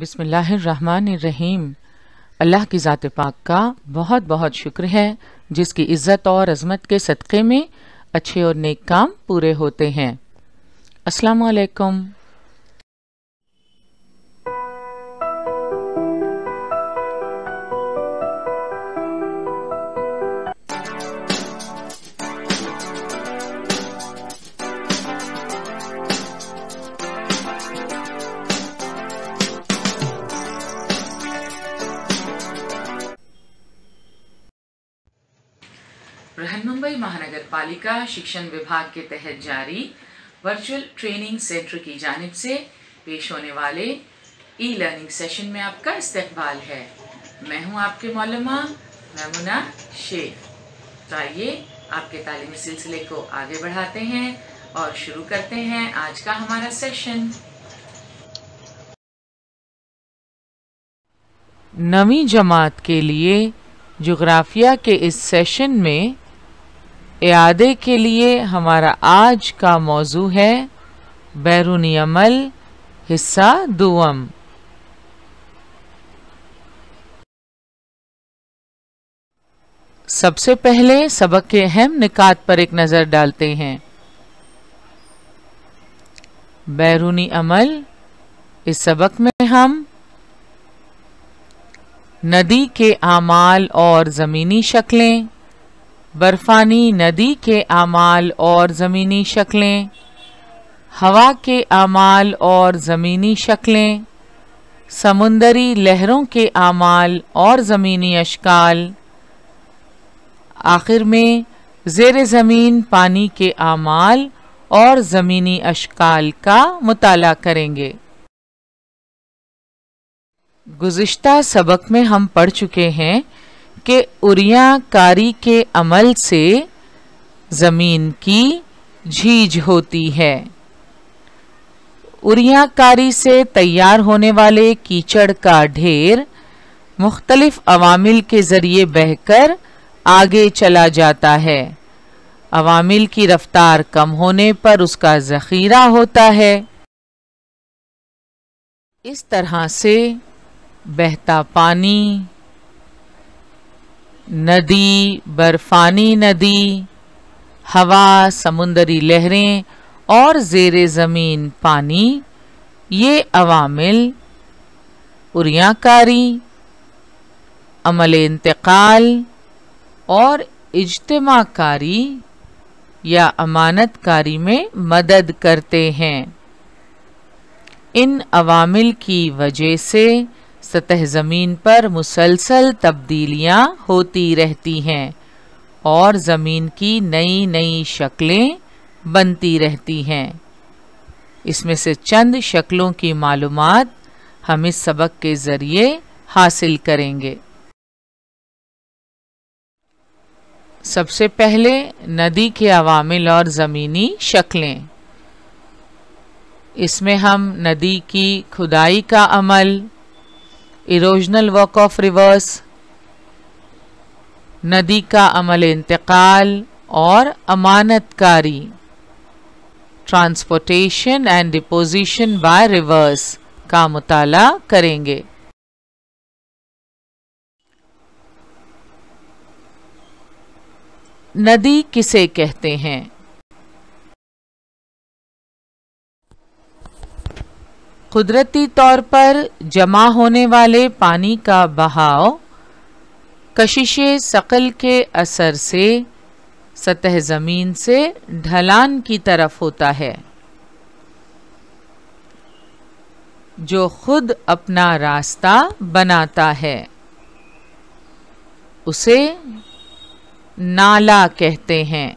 बिस्मिल्लाहिर्रहमानिर्रहीम। अल्लाह की ज़ात पाक का बहुत बहुत शुक्र है जिसकी इज़्ज़त और अज़मत के सदक़े में अच्छे और नेक काम पूरे होते हैं। अस्सलामु अलैकुम। बृहन्मुंबई महानगर पालिका शिक्षण विभाग के तहत जारी वर्चुअल ट्रेनिंग सेंटर की जानिब से पेश होने वाले ई लर्निंग सेशन में आपका इस्तकबाल है। मैं हूं आपके मौलमा मैमूना शेख। तो आइए आपके तालीमी सिलसिले को आगे बढ़ाते हैं और शुरू करते हैं आज का हमारा सेशन। नवीं जमात के लिए ज्योग्राफिया के इस सेशन में इआदे के लिए हमारा आज का मौजू है बैरूनी अमल हिस्सा दुवम। सबसे पहले सबक के अहम निकात पर एक नज़र डालते हैं। बैरूनी अमल, इस सबक में हम नदी के आमाल और ज़मीनी शक्लें, बर्फानी नदी के आमाल और ज़मीनी शक्लें, हवा के आमाल और ज़मीनी शक्लें, समुंदरी लहरों के आमाल और ज़मीनी अशकाल, आखिर में ज़ेर ज़मीन पानी के आमाल और ज़मीनी अशकाल का मुताला करेंगे। गुज़िश्ता सबक में हम पढ़ चुके हैं कि उरियाकारी के अमल से ज़मीन की झीझ होती है। उरियाकारी से तैयार होने वाले कीचड़ का ढेर मुख्तलिफ अवामिल के ज़रिए बहकर आगे चला जाता है। अवामिल की रफ्तार कम होने पर उसका ज़ख़ीरा होता है। इस तरह से बहता पानी, नदी, बर्फानी नदी, हवा, समुंदरी लहरें और ज़ेरे ज़मीन पानी, ये अवामिल उरियाकारी, अमल इंतकाल और इज्तिमाकारी या अमानतकारी में मदद करते हैं। इन अवामिल की वजह से सतह ज़मीन पर मुसलसल तब्दीलियाँ होती रहती हैं और ज़मीन की नई नई शक्लें बनती रहती हैं। इसमें से चंद शक्लों की मालूमात हम इस सबक के ज़रिए हासिल करेंगे। सबसे पहले नदी के अवामिल और ज़मीनी शक्लें, इसमें हम नदी की खुदाई का अमल, इरोजनल वर्क ऑफ रिवर्स, नदी का अमल इंतकाल और अमानतकारी, transportation and deposition by rivers का मुताला करेंगे। नदी किसे कहते हैं? कुदरती तौर पर जमा होने वाले पानी का बहाव कशिशे सकल के असर से सतह ज़मीन से ढलान की तरफ होता है, जो खुद अपना रास्ता बनाता है। उसे नाला कहते हैं।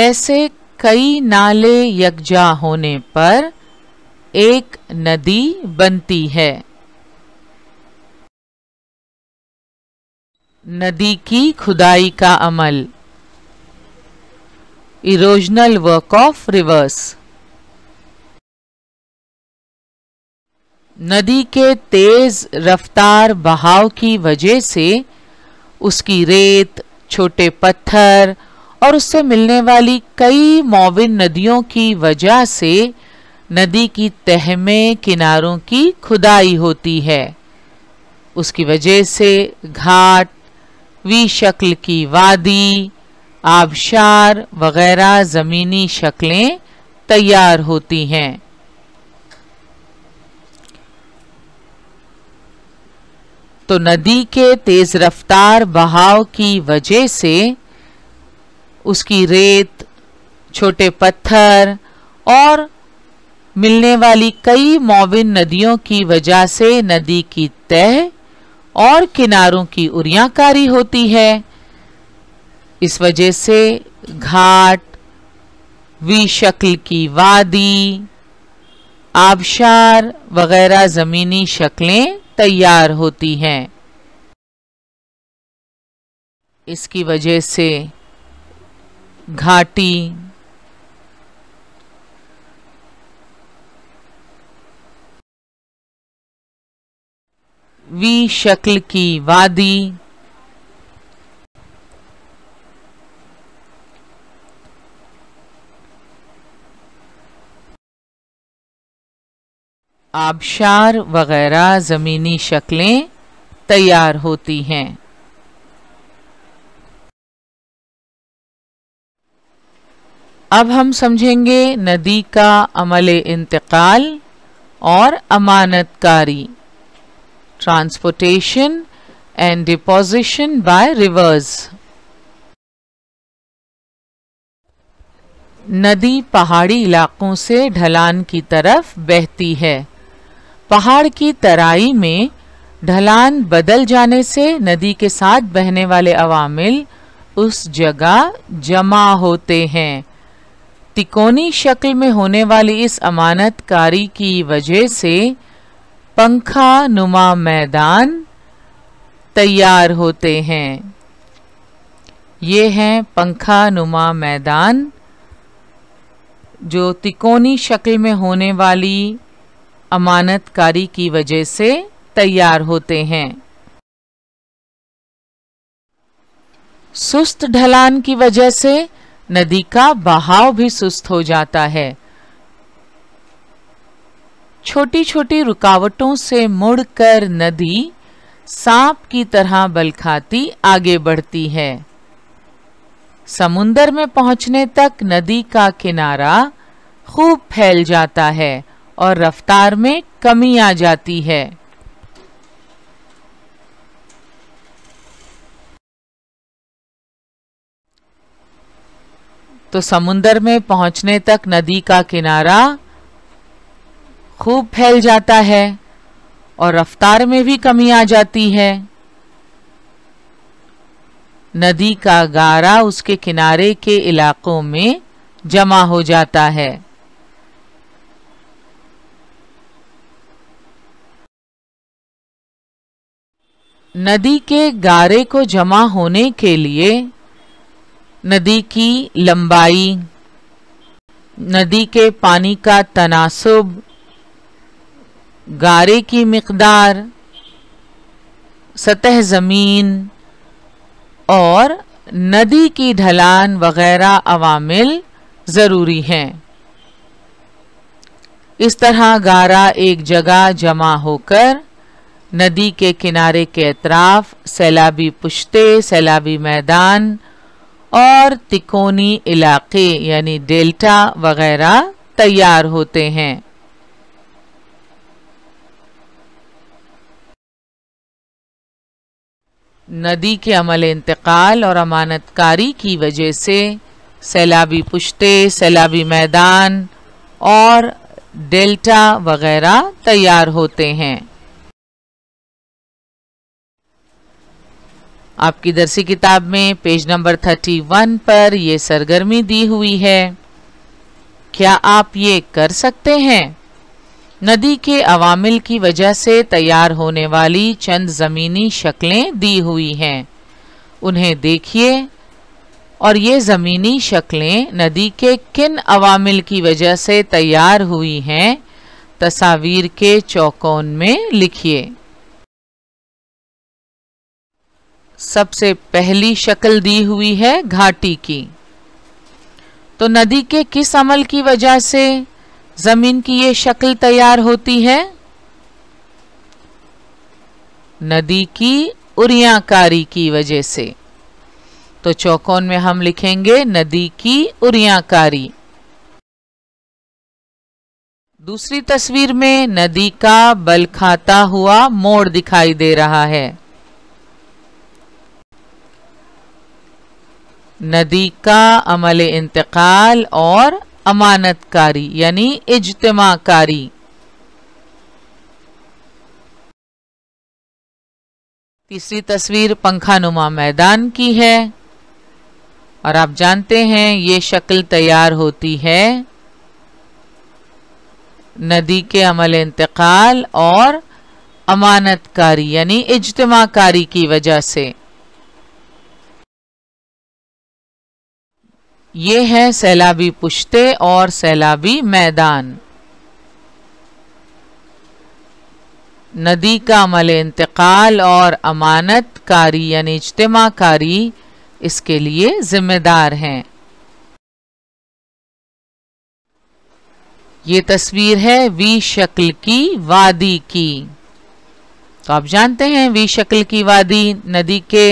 ऐसे कई नाले यकजा होने पर एक नदी बनती है। नदी की खुदाई का अमल, इरोजनल वर्क ऑफ रिवर्स, नदी के तेज रफ्तार बहाव की वजह से उसकी रेत, छोटे पत्थर और उससे मिलने वाली कई मौविन नदियों की वजह से नदी की तह में किनारों की खुदाई होती है। उसकी वजह से घाट, वी शक्ल की वादी, आबशार वगैरह ज़मीनी शक्लें तैयार होती हैं। तो नदी के तेज रफ्तार बहाव की वजह से उसकी रेत, छोटे पत्थर और मिलने वाली कई मौविन नदियों की वजह से नदी की तह और किनारों की उरियाकारी होती है। इस वजह से घाट, वी शक्ल की वादी, आबशार वगैरह ज़मीनी शक्लें तैयार होती हैं। इसकी वजह से घाटी, वी शक्ल की वादी, आबशार वगैरह ज़मीनी शक्लें तैयार होती हैं। अब हम समझेंगे नदी का अमले इंतकाल और अमानतकारी, transportation and deposition by rivers. नदी पहाड़ी इलाकों से ढलान की तरफ बहती है। पहाड़ की तराई में ढलान बदल जाने से नदी के साथ बहने वाले अवामिल उस जगह जमा होते हैं। तिकोनी शक्ल में होने वाली इस अमानतकारी की वजह से पंखा नुमा मैदान तैयार होते हैं। ये हैं पंखा नुमा मैदान जो तिकोनी शक्ल में होने वाली अमानतकारी की वजह से तैयार होते हैं। सुस्त ढलान की वजह से नदी का बहाव भी सुस्त हो जाता है। छोटी छोटी रुकावटों से मुड़कर नदी सांप की तरह बल खाती आगे बढ़ती है। समुंदर में पहुंचने तक नदी का किनारा खूब फैल जाता है और रफ्तार में कमी आ जाती है। तो समुंदर में पहुंचने तक नदी का किनारा खूब फैल जाता है और रफ्तार में भी कमी आ जाती है। नदी का गारा उसके किनारे के इलाकों में जमा हो जाता है। नदी के गारे को जमा होने के लिए नदी की लंबाई, नदी के पानी का तनासुब, गारे की मिकदार, सतह ज़मीन और नदी की ढलान वगैरह अवामिल ज़रूरी हैं। इस तरह गारा एक जगह जमा होकर नदी के किनारे के अतराफ सैलाबी पुश्ते, सैलाबी मैदान और तिकोनी इलाके यानी डेल्टा वगैरह तैयार होते हैं। नदी के अमल इंतकाल और अमानतकारी की वजह से सैलाबी पुश्ते, सैलाबी मैदान और डेल्टा वगैरह तैयार होते हैं। आपकी दर्सी किताब में पेज नंबर 31 पर यह सरगर्मी दी हुई है। क्या आप ये कर सकते हैं? नदी के अवामिल की वजह से तैयार होने वाली चंद ज़मीनी शक्लें दी हुई हैं। उन्हें देखिए और ये ज़मीनी शक्लें नदी के किन अवामिल की वजह से तैयार हुई हैं, तस्वीर के चौकोन में लिखिए। सबसे पहली शक्ल दी हुई है घाटी की। तो नदी के किस अमल की वजह से जमीन की ये शक्ल तैयार होती है? नदी की उरियाकारी की वजह से। तो चौकोन में हम लिखेंगे नदी की उरियाकारी। दूसरी तस्वीर में नदी का बल खाता हुआ मोड़ दिखाई दे रहा है। नदी का अमल इंतकाल और अमानतकारी यानी इज्तिमाकारी। तीसरी तस्वीर पंखानुमा मैदान की है और आप जानते हैं ये शक्ल तैयार होती है नदी के अमल इंतकाल और अमानतकारी यानी इज्तिमाकारी की वजह से। ये है सैलाबी पुश्ते और सैलाबी मैदान। नदी का अमल इंतकाल और अमानतकारी यानी इज्तिमाकारी इसके लिए जिम्मेदार हैं। ये तस्वीर है वी शक्ल की वादी की। तो आप जानते हैं वी शक्ल की वादी नदी के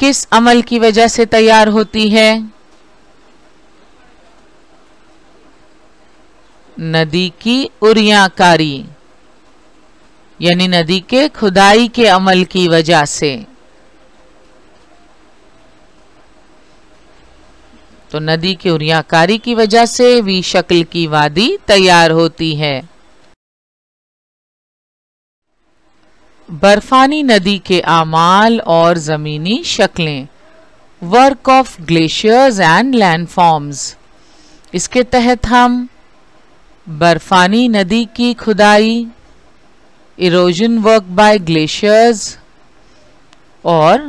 किस अमल की वजह से तैयार होती है? नदी की उरियाकारी यानी नदी के खुदाई के अमल की वजह से। तो नदी की उरियाकारी की वजह से वी शक्ल की वादी तैयार होती है। बर्फानी नदी के आमाल और जमीनी शक्लें, work of glaciers and landforms. इसके तहत हम बर्फानी नदी की खुदाई, इरोजन वर्क बाय ग्लेशियर्स और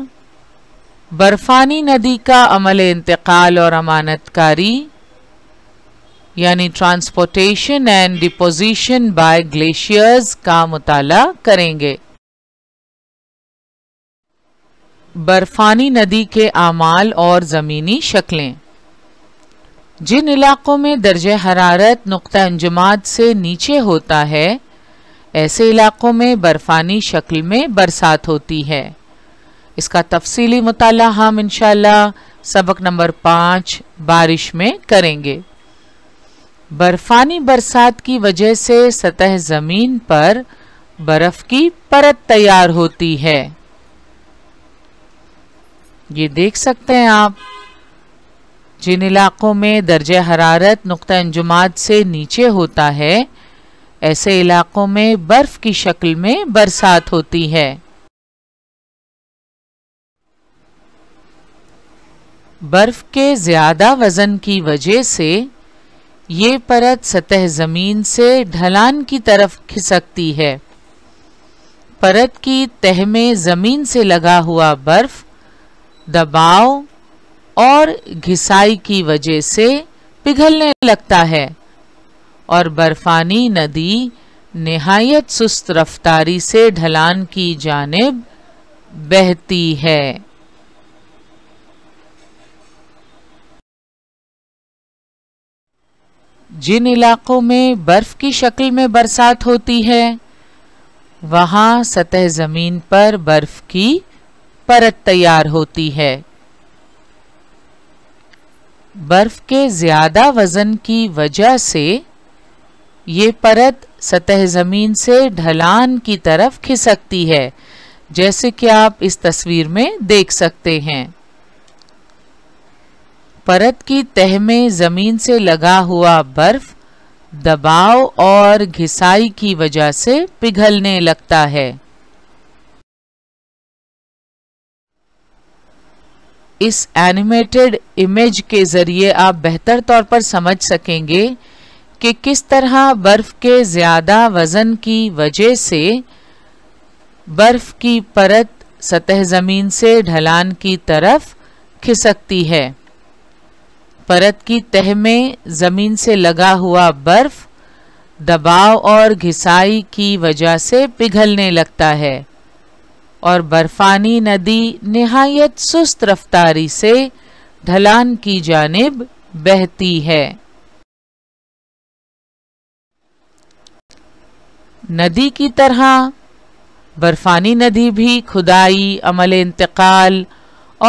बर्फानी नदी का अमल इंतकाल और अमानतकारी यानी transportation and deposition by glaciers का मुताला करेंगे। बर्फानी नदी के आमाल और ज़मीनी शक्लें। जिन इलाक़ों में दर्जे हरारत नुक्ता अंजुमाद से नीचे होता है ऐसे इलाक़ों में बर्फानी शक्ल में बरसात होती है। इसका तफसीली मुताला हम इंशाअल्लाह सबक नंबर 5 बारिश में करेंगे। बर्फानी बरसात की वजह से सतह ज़मीन पर बर्फ़ की परत तैयार होती है। ये देख सकते हैं आप, जिन इलाक़ों में दर्जे हरारत नुक्ता अंजुमाद से नीचे होता है ऐसे इलाक़ों में बर्फ़ की शक्ल में बरसात होती है। बर्फ के ज़्यादा वज़न की वजह से ये परत सतह ज़मीन से ढलान की तरफ खिसकती है। परत की तह में ज़मीन से लगा हुआ बर्फ दबाव और घिसाई की वजह से पिघलने लगता है और बर्फ़ानी नदी निहायत सुस्त रफ्तारी से ढलान की जानिब बहती है। जिन इलाक़ों में बर्फ़ की शक्ल में बरसात होती है वहाँ सतह ज़मीन पर बर्फ़ की परत तैयार होती है। बर्फ़ के ज़्यादा वज़न की वजह से ये परत सतह ज़मीन से ढलान की तरफ खिसकती है जैसे कि आप इस तस्वीर में देख सकते हैं। परत की तह में ज़मीन से लगा हुआ बर्फ दबाव और घिसाई की वजह से पिघलने लगता है। इस एनिमेटेड इमेज के ज़रिए आप बेहतर तौर पर समझ सकेंगे कि किस तरह बर्फ़ के ज़्यादा वज़न की वजह से बर्फ़ की परत सतह ज़मीन से ढलान की तरफ खिसकती है। परत की तह में ज़मीन से लगा हुआ बर्फ़ दबाव और घिसाई की वजह से पिघलने लगता है और बर्फ़ानी नदी निहायत सुस्त रफ्तारी से ढलान की जानिब बहती है। नदी की तरह बर्फानी नदी भी खुदाई, अमल इंतकाल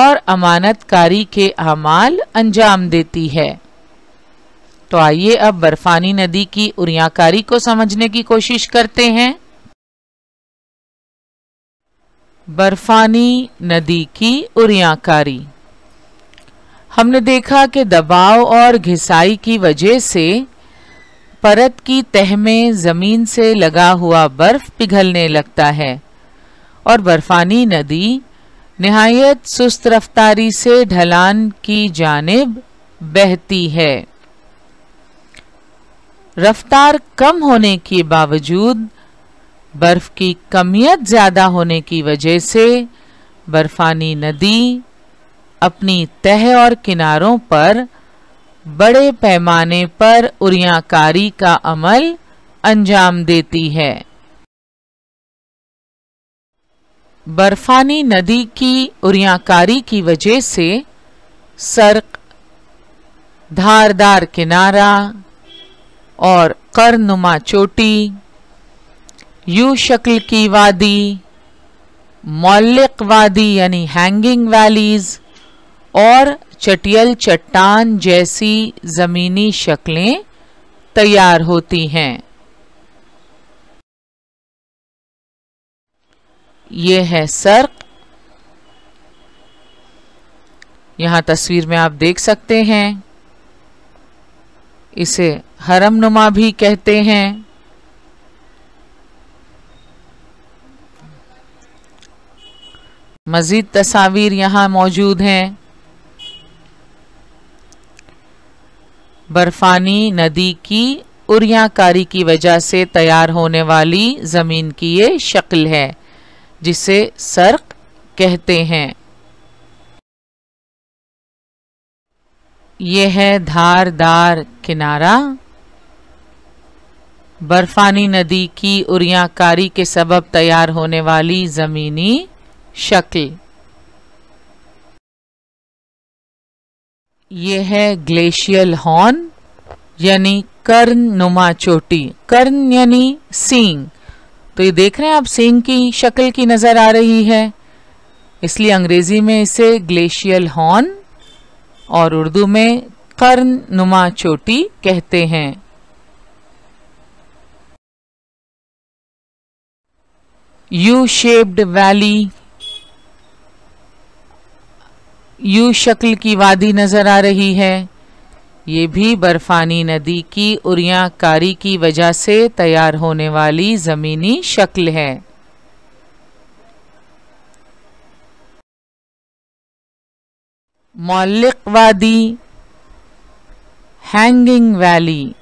और अमानतकारी के अमाल अंजाम देती है। तो आइए अब बर्फानी नदी की उरियाकारी को समझने की कोशिश करते हैं। बर्फानी नदी की उरियाकारी। हमने देखा कि दबाव और घिसाई की वजह से परत की तह में ज़मीन से लगा हुआ बर्फ पिघलने लगता है और बर्फानी नदी निहायत सुस्त रफ्तारी से ढलान की जानिब बहती है। रफ्तार कम होने के बावजूद बर्फ की कमियत ज़्यादा होने की वजह से बर्फानी नदी अपनी तह और किनारों पर बड़े पैमाने पर उरियाकारी का अमल अंजाम देती है। बर्फानी नदी की उरियाकारी की वजह से सर्क, धारदार किनारा और करनुमा चोटी, यू शक्ल की वादी, मौलिक वादी यानी हैंगिंग वैलीज और चटियल चट्टान जैसी जमीनी शक्लें तैयार होती हैं। ये है सर्क। यहाँ तस्वीर में आप देख सकते हैं, इसे हरमनुमा भी कहते हैं। मजीद तस्वीर यहाँ मौजूद हैं। बर्फानी नदी की उरियाकारी की वजह से तैयार होने वाली ज़मीन की ये शक्ल है जिसे सर्क कहते हैं। ये है धारदार किनारा। बर्फानी नदी की उरियाकारी के सबब तैयार होने वाली ज़मीनी शक्ल। ये है ग्लेशियल हॉर्न यानी कर्न नुमा चोटी। कर्न यानी सींग। तो ये देख रहे हैं आप, सींग की शक्ल की नज़र आ रही है, इसलिए अंग्रेज़ी में इसे ग्लेशियल हॉर्न और उर्दू में कर्न नुमा चोटी कहते हैं। यू शेप्ड वैली, यू शक्ल की वादी नज़र आ रही है। ये भी बर्फानी नदी की उरियाकारी की वजह से तैयार होने वाली ज़मीनी शक्ल है। मौलिक वादी, हैंगिंग वैली।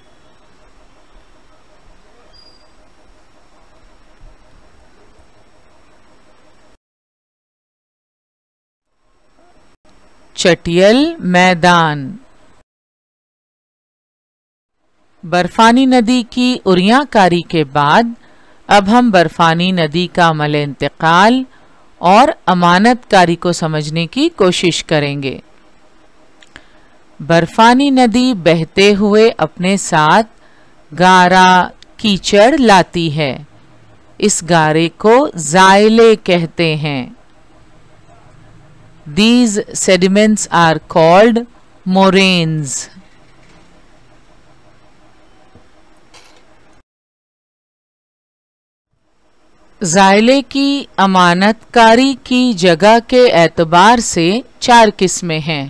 चटियल मैदान। बर्फानी नदी की उरियाकारी के बाद अब हम बर्फानी नदी का अमल इंतकाल और अमानतकारी को समझने की कोशिश करेंगे। बर्फानी नदी बहते हुए अपने साथ गारा कीचड़ लाती है। इस गारे को जायले कहते हैं। These sediments are called moraines. जायले की अमानतकारी की जगह के एतबार से चार किस्में हैं।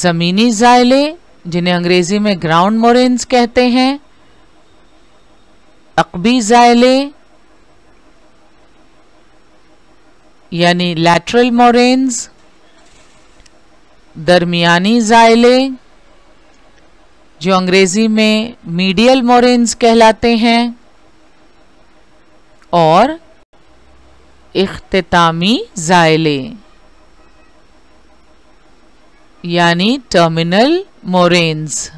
ज़मीनी जायले जिन्हें अंग्रेज़ी में ग्राउंड मोरेन्स कहते हैं, अकबी जायले यानी लैटरल मोरेन्स, दरमियानी जायले जो अंग्रेज़ी में मीडियल मोरेन्स कहलाते हैं, और इख्तितामी जायले यानी टर्मिनल मोरेन्स।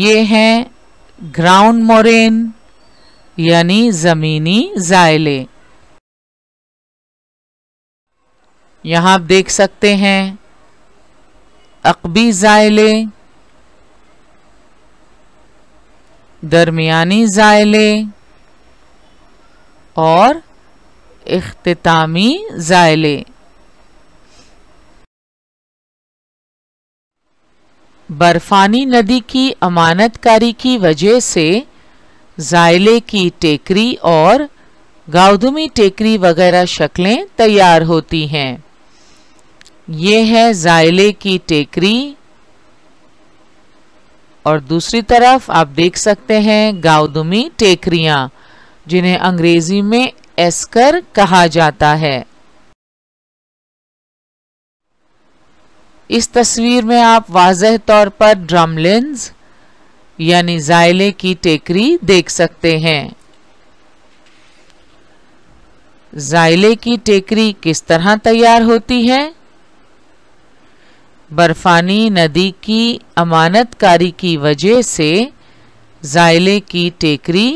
ये हैं ग्राउंड मोरेन यानी ज़मीनी जायले। यहाँ आप देख सकते हैं अकबी ज़ायले, दरमियानी ज़ायले और इख्तितामी ज़ायले। बर्फानी नदी की अमानतकारी की वजह से ज़ायले की टेकरी और गाउदमी टेकरी वगैरह शक्लें तैयार होती हैं। ये है ज़ायले की टेकरी और दूसरी तरफ आप देख सकते हैं गाउदमी टेकरियाँ, जिन्हें अंग्रेजी में एस्कर कहा जाता है। इस तस्वीर में आप वाज़ह तौर पर ड्रमलिन्स यानी ज़ायले की टेकरी देख सकते हैं। ज़ायले की टेकरी किस तरह तैयार होती है? बर्फानी नदी की अमानतकारी की वजह से ज़ायले की टेकरी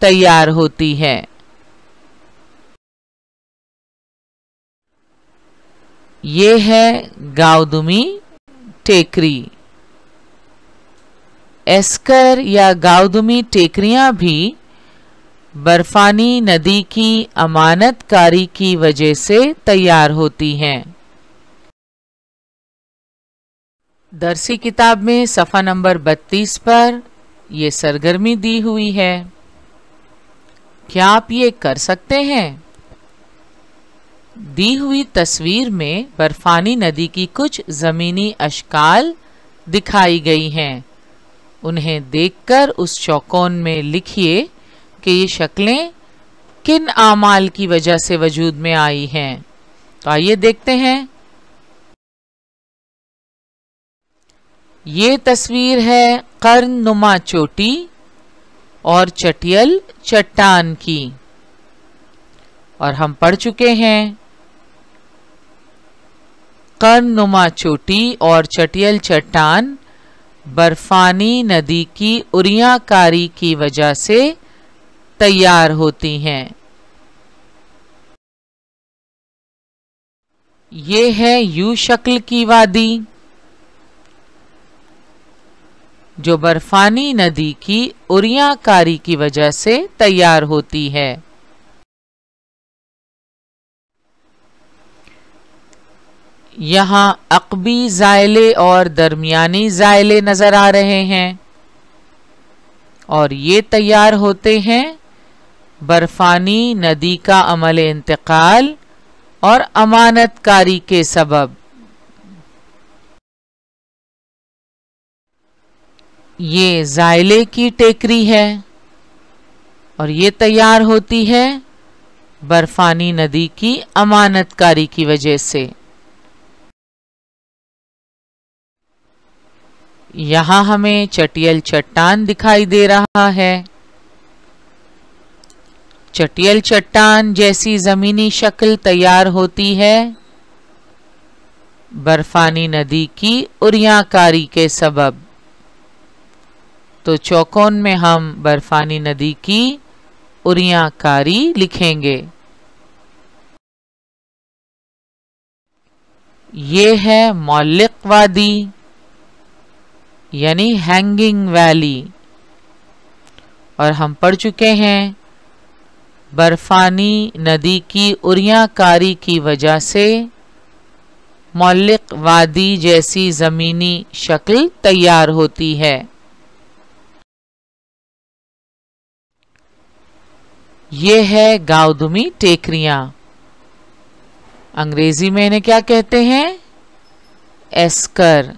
तैयार होती है। ये है गाउदमी टेकरी। एस्कर या गाउदमी टेकरियां भी बर्फानी नदी की अमानतकारी की वजह से तैयार होती हैं। दर्सी किताब में सफ़ा नंबर 32 पर यह सरगर्मी दी हुई है। क्या आप ये कर सकते हैं? दी हुई तस्वीर में बर्फानी नदी की कुछ ज़मीनी अशकाल दिखाई गई हैं। उन्हें देखकर उस चौकोन में लिखिए कि ये शक्लें किन आमाल की वजह से वजूद में आई हैं। तो आइए देखते हैं। ये तस्वीर है कर्न नुमा चोटी और चटियल चट्टान की, और हम पढ़ चुके हैं कर्न नुमा चोटी और चटियल चट्टान बर्फानी नदी की उरियाकारी की वजह से तैयार होती हैं। ये है यू शक्ल की वादी जो बर्फानी नदी की उरियाकारी की वजह से तैयार होती है। यहाँ अकबी ज़ायले और दरमियानी ज़ायले नज़र आ रहे हैं और ये तैयार होते हैं बर्फानी नदी का अमल इंतकाल और अमानतकारी के सबब। ये ज़ायले की टेकरी है और ये तैयार होती है बर्फानी नदी की अमानतकारी की वजह से। यहाँ हमें चटियल चट्टान दिखाई दे रहा है। चटियल चट्टान जैसी ज़मीनी शक्ल तैयार होती है बर्फानी नदी की उरियाकारी के सबब। तो चौकोन में हम बर्फानी नदी की उरियाकारी लिखेंगे। ये है मौलिक वादी यानी हैंगिंग वैली, और हम पढ़ चुके हैं बर्फानी नदी की उरियाकारी की वजह से मौलिक वादी जैसी ज़मीनी शक्ल तैयार होती है। ये है गाउदमी टेकरियाँ। अंग्रेज़ी में इन्हें क्या कहते हैं? एस्कर।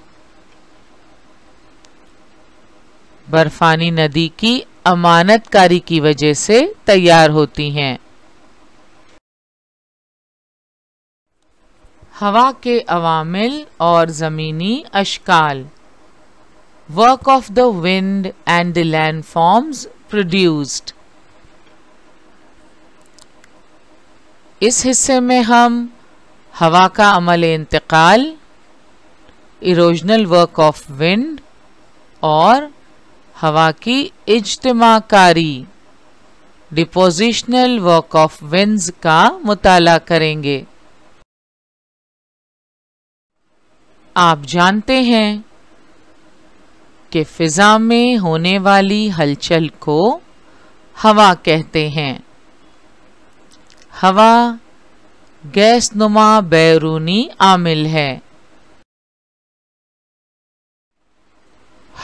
बर्फानी नदी की अमानतकारी की वजह से तैयार होती हैं। हवा के अवामिल और ज़मीनी अशकाल, work of the wind and the landforms produced. इस हिस्से में हम हवा का अमल इंतकाल, इरोजनल वर्क ऑफ विंड और हवा की इज्तिमाकारी, डिपोजिशनल वर्क ऑफ विंड्स का मुताला करेंगे। आप जानते हैं कि फिजा में होने वाली हलचल को हवा कहते हैं। हवा गैस नुमा बैरूनी आमिल है।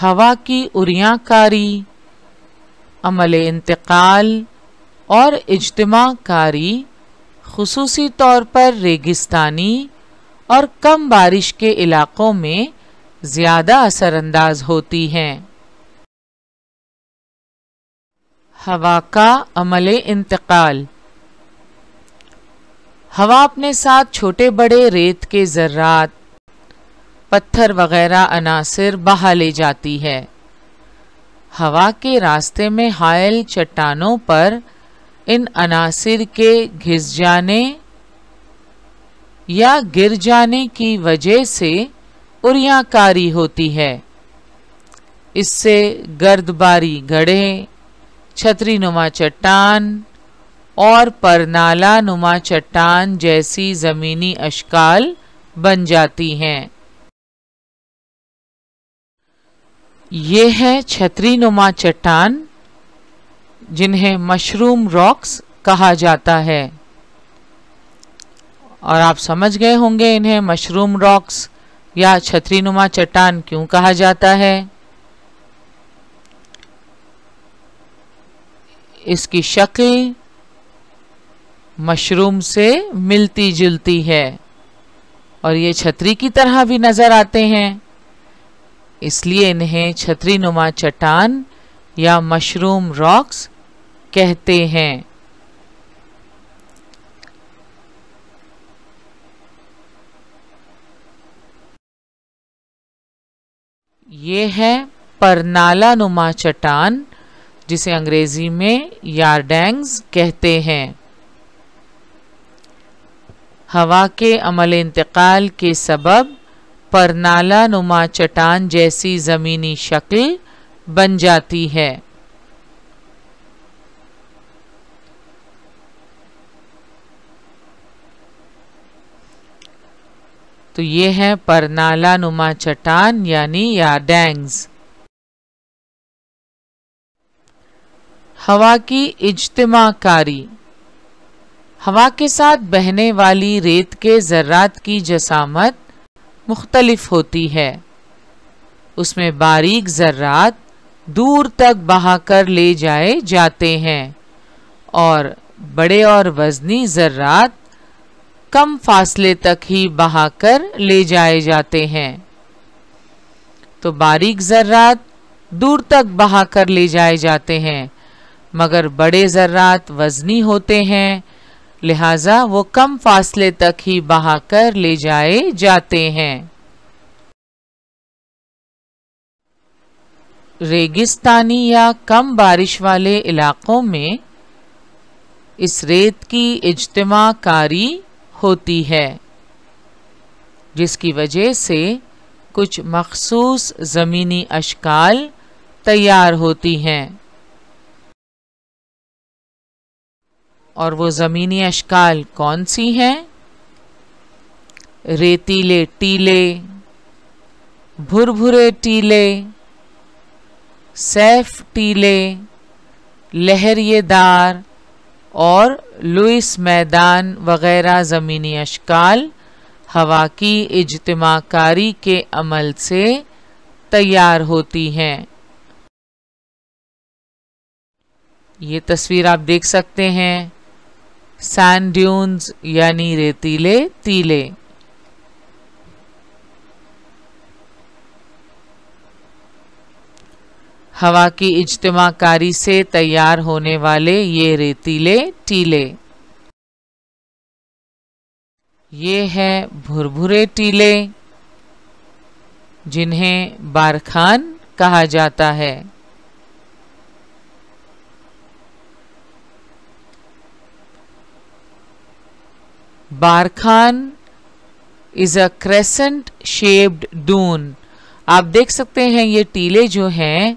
हवा की उरियाकारी, अमल इंतकाल और इज्तिमाकारी खुसूसी तौर पर रेगिस्तानी और कम बारिश के इलाक़ों में ज़्यादा असरअंदाज होती हैं। हवा का अमल इंतकाल। हवा अपने साथ छोटे बड़े रेत के ज़र्रात, पत्थर वगैरह अनासर बहा ले जाती है। हवा के रास्ते में हायल चट्टानों पर इन अनासर के घिस जाने या गिर जाने की वजह से उरियाकारी होती है। इससे गर्दबारी गड्ढे, छतरी नुमा चट्टान और परनाला नुमा चट्टान जैसी ज़मीनी अशकाल बन जाती हैं। ये है छतरी नुमा चट्टान, जिन्हें मशरूम रॉक्स कहा जाता है। और आप समझ गए होंगे इन्हें मशरूम रॉक्स या छतरी नुमा चट्टान क्यों कहा जाता है। इसकी शक्ल मशरूम से मिलती जुलती है और ये छतरी की तरह भी नज़र आते हैं, इसलिए इन्हें छतरी नुमा चट्टान या मशरूम रॉक्स कहते हैं। ये है परनाला नुमा चट्टान, जिसे अंग्रेजी में यार्डैंग्स कहते हैं। हवा के अमल इंतकाल के सबब परनाला नुमा चट्टान जैसी ज़मीनी शक्ल बन जाती है। तो ये है परनाला नुमा चट्टान यानी यार्डैंग्स। हवा की इज्तिमाकारी। हवा के साथ बहने वाली रेत के ज़र्रात की जसामत मुख्तलिफ होती है। उसमें बारीक ज़र्रात दूर तक बहा कर ले जाए जाते हैं और बड़े और वज़नी ज़र्रात कम फासले तक ही बहा कर ले जाए जाते हैं। तो बारीक ज़र्रात दूर तक बहा कर ले जाए जाते हैं, मगर बड़े ज़र्रात वज़नी होते हैं, लिहाजा वो कम फासले तक ही बहा कर ले जाए जाते हैं। रेगिस्तानी या कम बारिश वाले इलाक़ों में इस रेत की इज्तिमाकारी होती है, जिसकी वजह से कुछ मखसूस ज़मीनी अशकाल तैयार होती हैं और वो ज़मीनी अशकाल कौन सी हैं? रेतीले टीले, भुरभुरे टीले, सैफ टीले, लहरियेदार और लुइस मैदान वगैरह ज़मीनी अशकाल हवा की इज्तिमाकारी के अमल से तैयार होती हैं। ये तस्वीर आप देख सकते हैं, सैंड ड्यून्स यानी रेतीले टीले। हवा की इज्तिमाकारी से तैयार होने वाले ये रेतीले टीले। ये है भुरभुरे टीले, जिन्हें बारखान कहा जाता है। Barchan is a crescent shaped dune. आप देख सकते हैं ये टीले जो हैं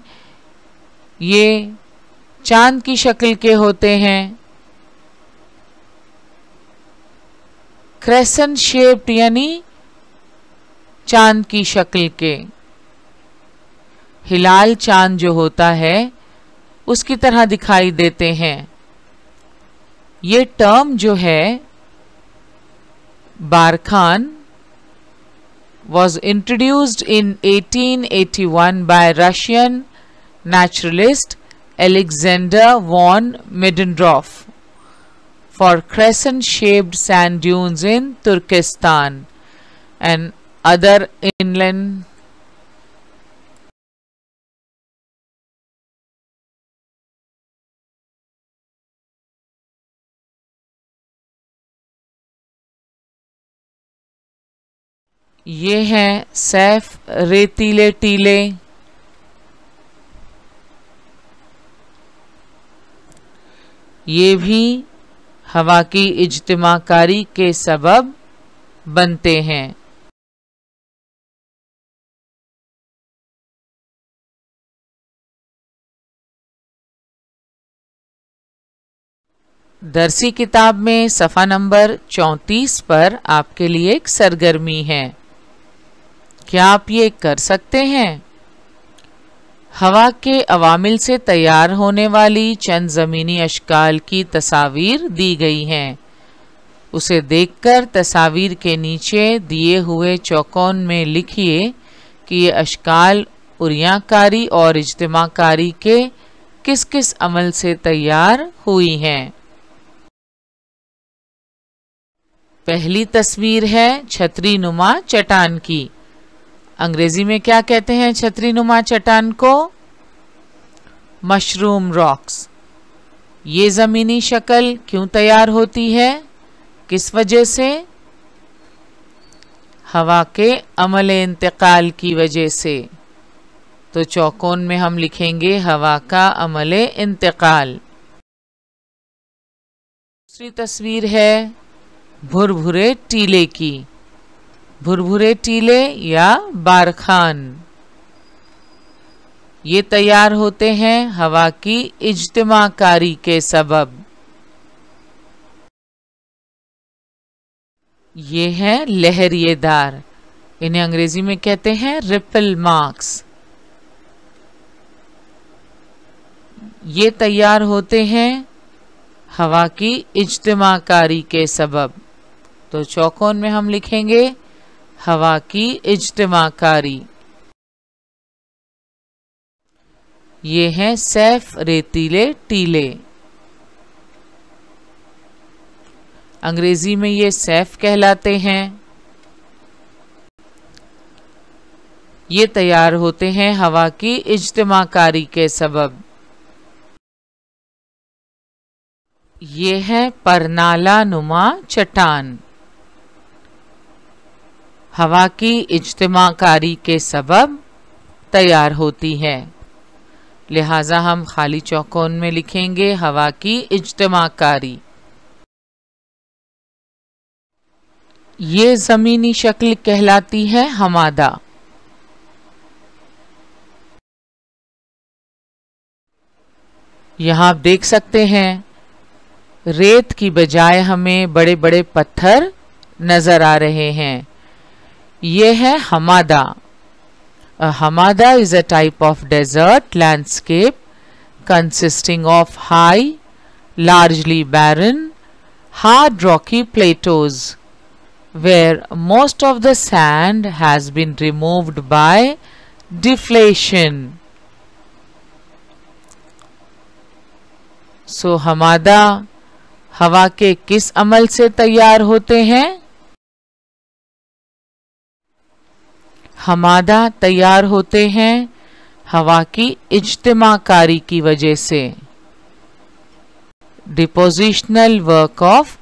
ये चांद की शक्ल के होते हैं। क्रेसेंट शेप्ड यानी चांद की शक्ल के। हिलाल चांद जो होता है उसकी तरह दिखाई देते हैं। ये टर्म जो है Barkhan was introduced in 1881 by Russian naturalist Alexander von Middendorf for crescent-shaped sand dunes in Turkestan and other inland ये हैं सैफ रेतीले टीले। ये भी हवा की इज्तिमाकारी के सबब बनते हैं। दर्सी किताब में सफ़ा नंबर 34 पर आपके लिए एक सरगर्मी है। क्या आप ये कर सकते हैं? हवा के अवामिल से तैयार होने वाली चंद ज़मीनी अशकाल की तस्वीर दी गई हैं। उसे देखकर तस्वीर के नीचे दिए हुए चौकोन में लिखिए कि ये अशकाल उरियाकारी और इज्तिमाकारी के किस किस अमल से तैयार हुई हैं। पहली तस्वीर है छतरी नुमा चट्टान की। अंग्रेजी में क्या कहते हैं छतरी नुमा चट्टान को? Mushroom rocks. ये ज़मीनी शक्ल क्यों तैयार होती है? किस वजह से? हवा के अमल इंतकाल की वजह से। तो चौकोन में हम लिखेंगे हवा का अमल इंतकाल। दूसरी तस्वीर है भुरभुरे टीले की। भुरभुरे टीले या बारखान ये तैयार होते हैं हवा की इज्तिमाकारी के सबब। ये हैं लहरियेदार, इन्हें अंग्रेजी में कहते हैं रिपल मार्क्स। ये तैयार होते हैं हवा की इज्तिमाकारी के सबब। तो चौकोन में हम लिखेंगे हवा की इज्तिमाकारी। ये हैं सैफ रेतीले टीले। अंग्रेजी में ये सैफ कहलाते हैं। ये तैयार होते हैं हवा की इज्तिमाकारी के सबब। ये है परनाला नुमा चट्टान। हवा की इज्तिमाकारी के सबब तैयार होती है, लिहाजा हम खाली चौकोन में लिखेंगे हवा की इज्तिमाकारी। ये ज़मीनी शक्ल कहलाती है हमादा। यहाँ आप देख सकते हैं रेत की बजाय हमें बड़े बड़े पत्थर नज़र आ रहे हैं। ये है Hamada. Hamada is a type of desert landscape consisting of high, largely barren, hard rocky plateaus where most of the sand has been removed by deflation. So Hamada हवा के किस अमल से तैयार होते हैं? हमादा तैयार होते हैं हवा की इज्तिमाकारी की वजह से। डिपोजिशनल वर्क ऑफ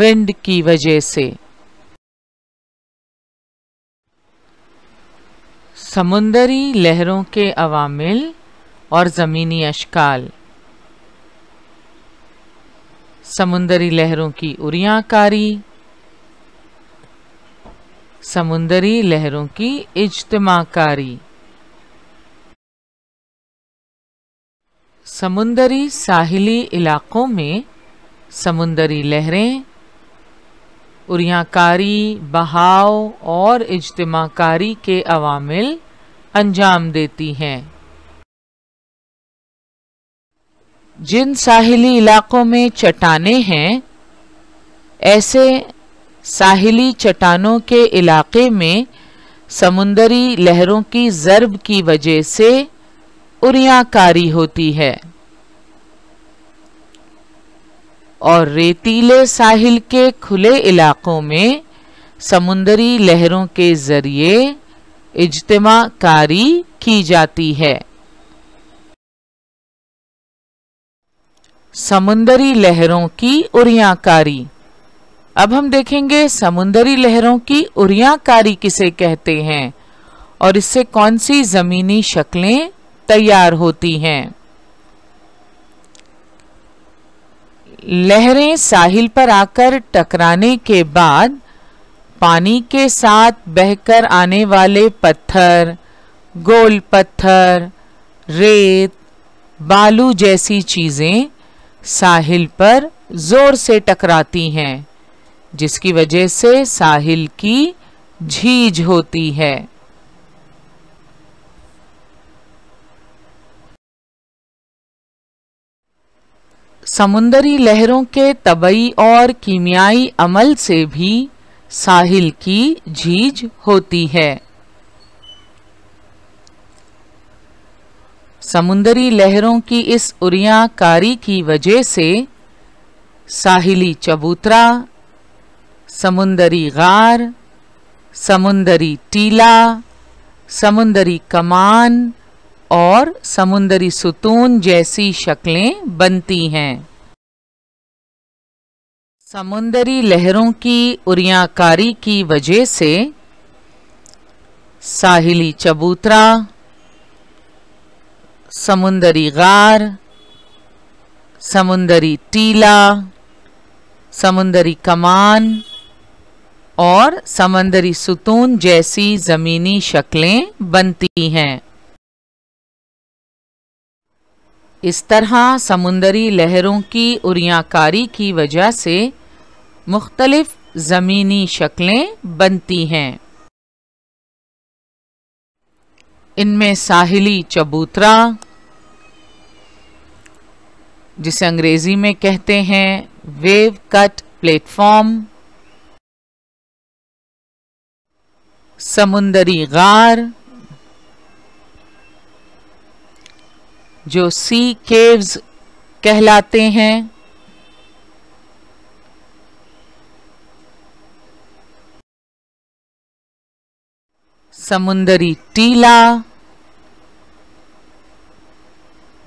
विंड की वजह से। समुंदरी लहरों के अवामिल और ज़मीनी अशकाल। समुंदरी लहरों की उरियाकारी, समुंदरी लहरों की इज्तिमाकारी। समुंदरी साहिली इलाकों में समुंदरी लहरें उरियाकारी, बहाव और इज्तिमाकारी के अवामिल अंजाम देती हैं। जिन साहिली इलाक़ों में चट्टानें हैं, ऐसे साहिली चट्टानों के इलाक़े में समुंदरी लहरों की ज़र्ब की वजह से उरियाकारी होती है और रेतीले साहिल के खुले इलाक़ों में समुंदरी लहरों के ज़रिए इज्तिमाकारी की जाती है। समुंदरी लहरों की उरियाकारी। अब हम देखेंगे समुंदरी लहरों की उरियाकारी किसे कहते हैं और इससे कौन सी ज़मीनी शक्लें तैयार होती हैं। लहरें साहिल पर आकर टकराने के बाद पानी के साथ बहकर आने वाले पत्थर, गोल पत्थर, रेत, बालू जैसी चीज़ें साहिल पर जोर से टकराती हैं, जिसकी वजह से साहिल की झीझ होती है। समुंदरी लहरों के तबई और कीमियाई अमल से भी साहिल की झीझ होती है। समुंदरी लहरों की इस उरियाकारी की वजह से साहिली चबूतरा, समुंदरी गार, समुंदरी टीला, समुंदरी कमान और समुंदरी सुतून जैसी शक्लें बनती हैं। समुंदरी लहरों की उरियाकारी की वजह से साहिली चबूतरा, समुंदरी गार, समुंदरी टीला, समुंदरी कमान और समुंदरी सुतून जैसी ज़मीनी शक्लें बनती हैं। इस तरह समुंदरी लहरों की उरियाकारी की वजह से मुख्तलिफ ज़मीनी शक्लें बनती हैं। इनमें साहिली चबूतरा, जिसे अंग्रेज़ी में कहते हैं वेव कट प्लेटफॉर्म, समुंदरी गार जो सी केव्स कहलाते हैं, समुंदरी टीला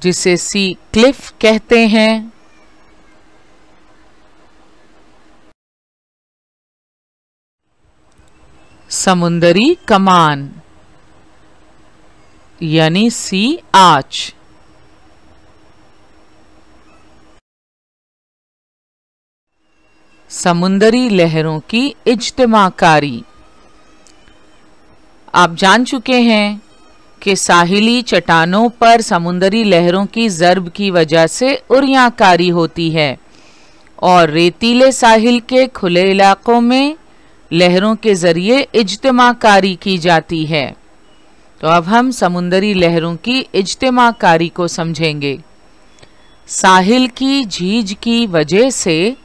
जिसे सी क्लिफ कहते हैं, समुंदरी कमान यानी सी आर्च। समुंदरी लहरों की इज्तिमाकारी। आप जान चुके हैं कि साहिली चट्टानों पर समुंदरी लहरों की ज़र्ब की वजह से उरियाकारी होती है और रेतीले साहिल के खुले इलाक़ों में लहरों के ज़रिए इज्तिमाकारी की जाती है। तो अब हम समुंदरी लहरों की इज्तिमाकारी को समझेंगे। साहिल की झीझ की वजह से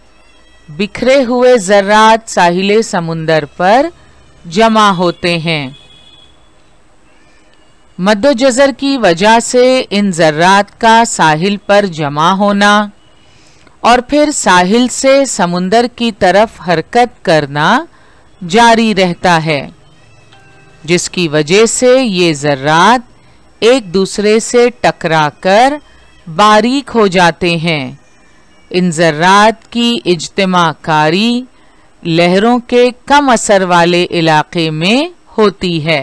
बिखरे हुए ज़र्रात साहिले समुंदर पर जमा होते हैं। मद्दोजज़र की वजह से इन ज़र्रात का साहिल पर जमा होना और फिर साहिल से समुंदर की तरफ हरकत करना जारी रहता है, जिसकी वजह से ये ज़र्रात एक दूसरे से टकराकर बारीक हो जाते हैं। इन ज़र्रात की इज्तिमाकारी लहरों के कम असर वाले इलाक़े में होती है।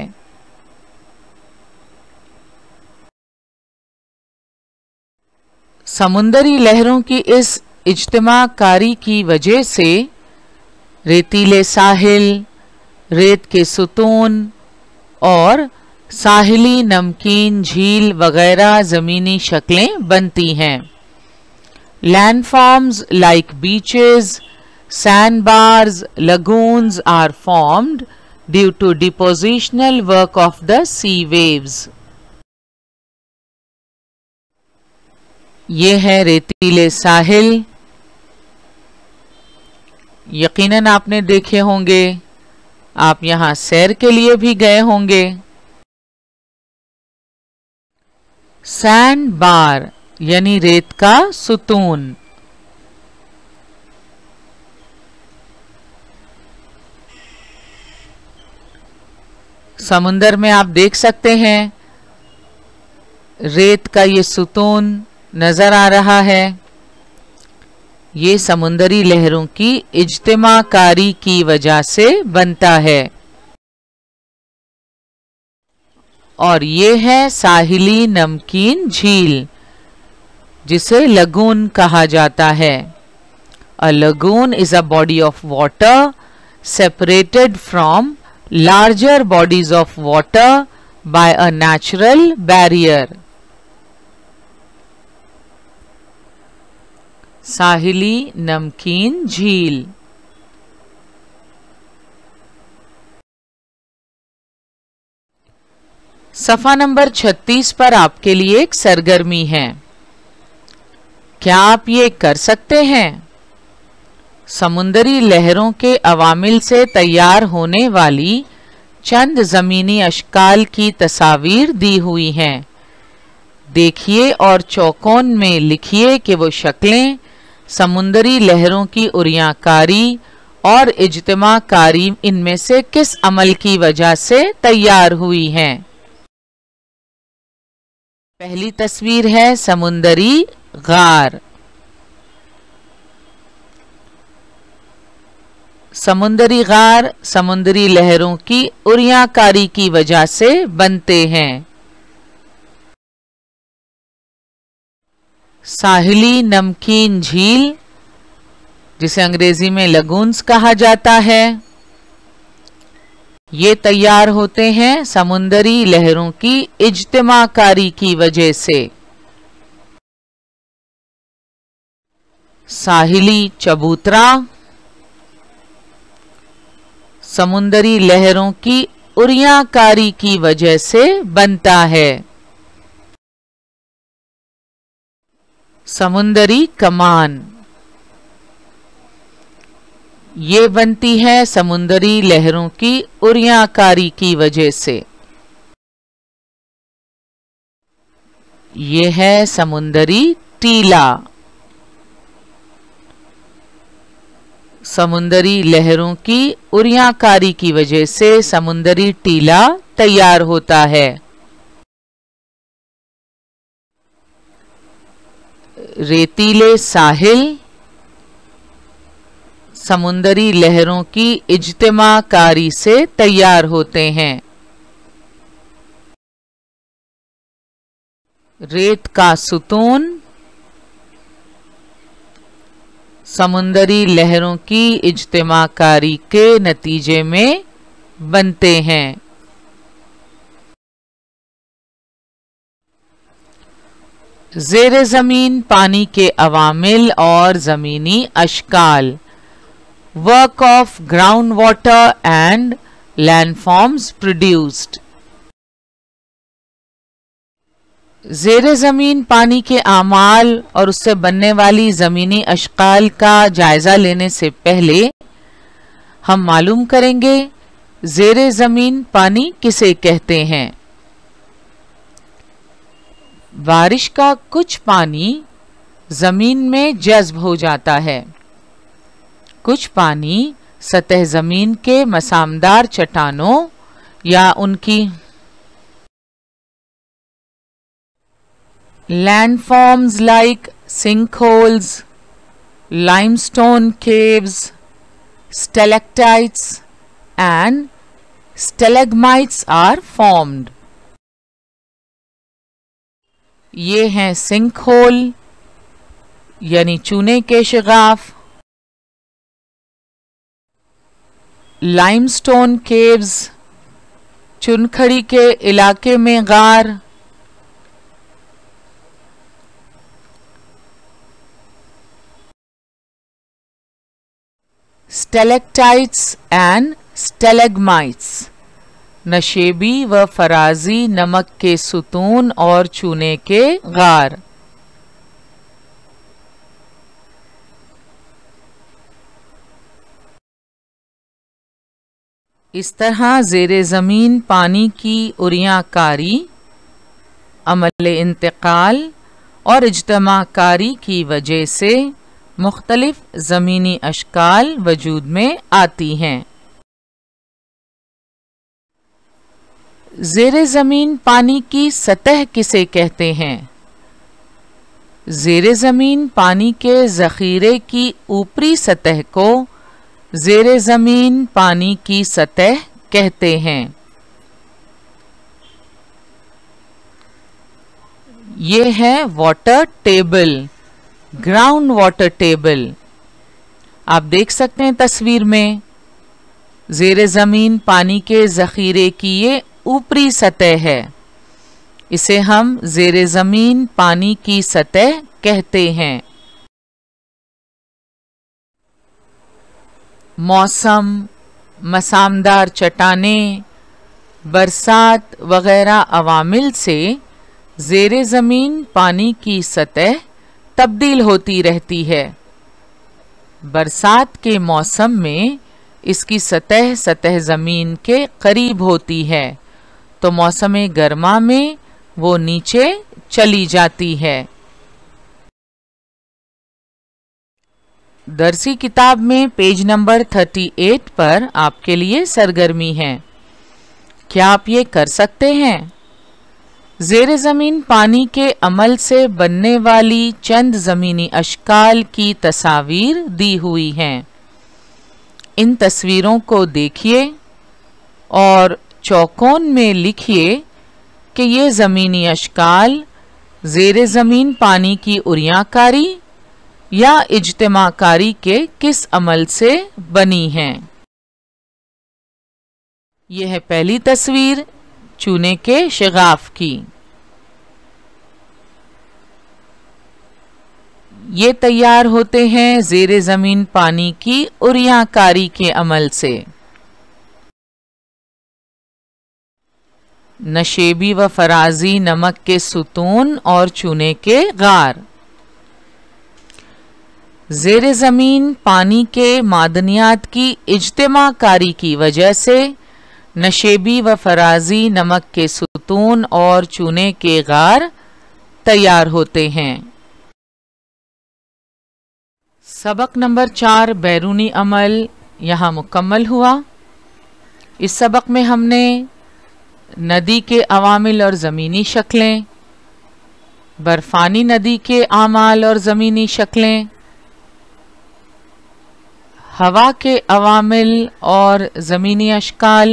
समुंदरी लहरों की इस इज्तिमाकारी की वजह से रेतीले साहिल, रेत के सुतून और साहिली नमकीन झील वगैरह ज़मीनी शक्लें बनती हैं। Landforms like beaches, Sandbars, lagoons are formed due to depositional work of the sea waves. ये है रेतीले साहिल। यकीनन आपने देखे होंगे, आप यहाँ सैर के लिए भी गए होंगे। सैंड बार यानी रेत का सुतून। समुंदर में आप देख सकते हैं रेत का ये सुतून नजर आ रहा है। ये समुद्री लहरों की इज्तिमाकारी की वजह से बनता है। और ये है साहिली नमकीन झील, जिसे लगून कहा जाता है। A lagoon is a body of water separated from larger bodies of water by a natural barrier. साहिली नमकीन झील। सफा नंबर 36 पर आपके लिए एक सरगर्मी है। क्या आप ये कर सकते हैं? समुद्री लहरों के अवामिल से तैयार होने वाली चंद जमीनी अशकाल की तस्वीर दी हुई हैं। देखिए और चौकोन में लिखिए कि वो शक्लें समुद्री लहरों की उरियाकारी और इज्तिमाकारी इनमें से किस अमल की वजह से तैयार हुई हैं। पहली तस्वीर है समुद्री गार। समुद्री गार समुद्री लहरों की उरियाकारी की वजह से बनते हैं। साहिली नमकीन झील, जिसे अंग्रेजी में लगून्स कहा जाता है, ये तैयार होते हैं समुद्री लहरों की इज्तिमाकारी की वजह से। साहिली चबूतरा समुद्री लहरों की उरियाकारी की वजह से बनता है। समुद्री कमान, ये बनती है समुद्री लहरों की उरियाकारी की वजह से। ये है समुद्री टीला। समुद्री लहरों की उरियाकारी की वजह से समुद्री टीला तैयार होता है। रेतीले साहिल समुद्री लहरों की इज्तिमाकारी से तैयार होते हैं। रेत का सुतून समुद्री लहरों की इज्तिमाकारी के नतीजे में बनते हैं। जेरे ज़मीन पानी के अवामिल और ज़मीनी अशकाल, work of ground water and landforms produced. जेरे ज़मीन पानी के अमाल और उससे बनने वाली ज़मीनी अशकाल का जायज़ा लेने से पहले हम मालूम करेंगे जेरे ज़मीन पानी किसे कहते हैं। बारिश का कुछ पानी जमीन में जज्ब हो जाता है, कुछ पानी सतह जमीन के मसामदार चट्टानों या उनकी landforms like sink holes, limestone caves, stalactites and stalagmites are formed. ये हैं सिंक होल यानी चूने के शिगाफ, लाइमस्टोन केव्स चुनखड़ी के इलाके में गार, स्टेलेक्टाइट्स एंड स्टेलेगमाइट्स, नशेबी व फराजी नमक के सुतून और चूने के गार। इस तरह जेरे ज़मीन पानी की उरियाकारी, अमल इंतकाल और इज्तमाकारी की वजह से मुख्तलिफ ज़मीनी अशकाल वजूद में आती हैं। जेरे ज़मीन पानी की सतह किसे कहते हैं? जेरे ज़मीन पानी के ज़ख़ीरे की ऊपरी सतह को जेरे ज़मीन पानी की सतह कहते हैं। ये है water table, ground water table. आप देख सकते हैं तस्वीर में जेरे ज़मीन पानी के ज़ख़ीरे की ये ऊपरी सतह है, इसे हम जेरे ज़मीन पानी की सतह कहते हैं। मौसम, मसामदार चट्टानें, बरसात वगैरह अवामिल से जेरे ज़मीन पानी की सतह तब्दील होती रहती है। बरसात के मौसम में इसकी सतह ज़मीन के करीब होती है, तो मौसम गर्मा में वो नीचे चली जाती है। दर्सी किताब में पेज नंबर 38 पर आपके लिए सरगर्मी है। क्या आप ये कर सकते हैं? जेरे ज़मीन पानी के अमल से बनने वाली चंद ज़मीनी अशकाल की तस्वीर दी हुई हैं। इन तस्वीरों को देखिए और चौकोन में लिखिए कि ये ज़मीनी अशकाल जेरे ज़मीन पानी की उरियाकारी या इज्तमाकारी के किस अमल से बनी हैं। यह है पहली तस्वीर चूने के शिगाफ की। ये तैयार होते हैं जेरे ज़मीन पानी की उरियाकारी के अमल से। नशेबी व फराजी नमक के सुतून और चूने के गार। जेरे ज़मीन पानी के मादनियात की इज्तमाकारी की वजह से नशेबी व फराजी नमक के सुतून और चूने के गार तैयार होते हैं। सबक नंबर 4 बैरूनी अमल यहाँ मुकम्मल हुआ। इस सबक में हमने नदी के अवामिल और ज़मीनी शक्लें, बर्फ़ानी नदी के आमाल और ज़मीनी शक्लें, हवा के अवामिल और ज़मीनी अशकाल,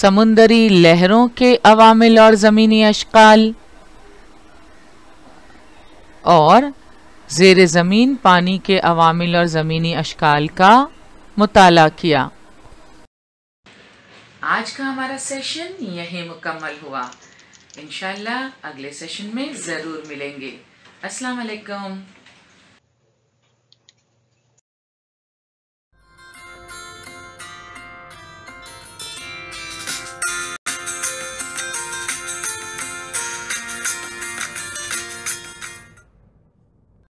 समुंदरी लहरों के अवामिल और ज़मीनी अशकाल और जेरे ज़मीन पानी के अवामिल और ज़मीनी अशकाल का मुताला किया। आज का हमारा सेशन यहीं मुकम्मल हुआ। इंशाल्लाह अगले सेशन में ज़रूर मिलेंगे। अस्सलाम वालेकुम।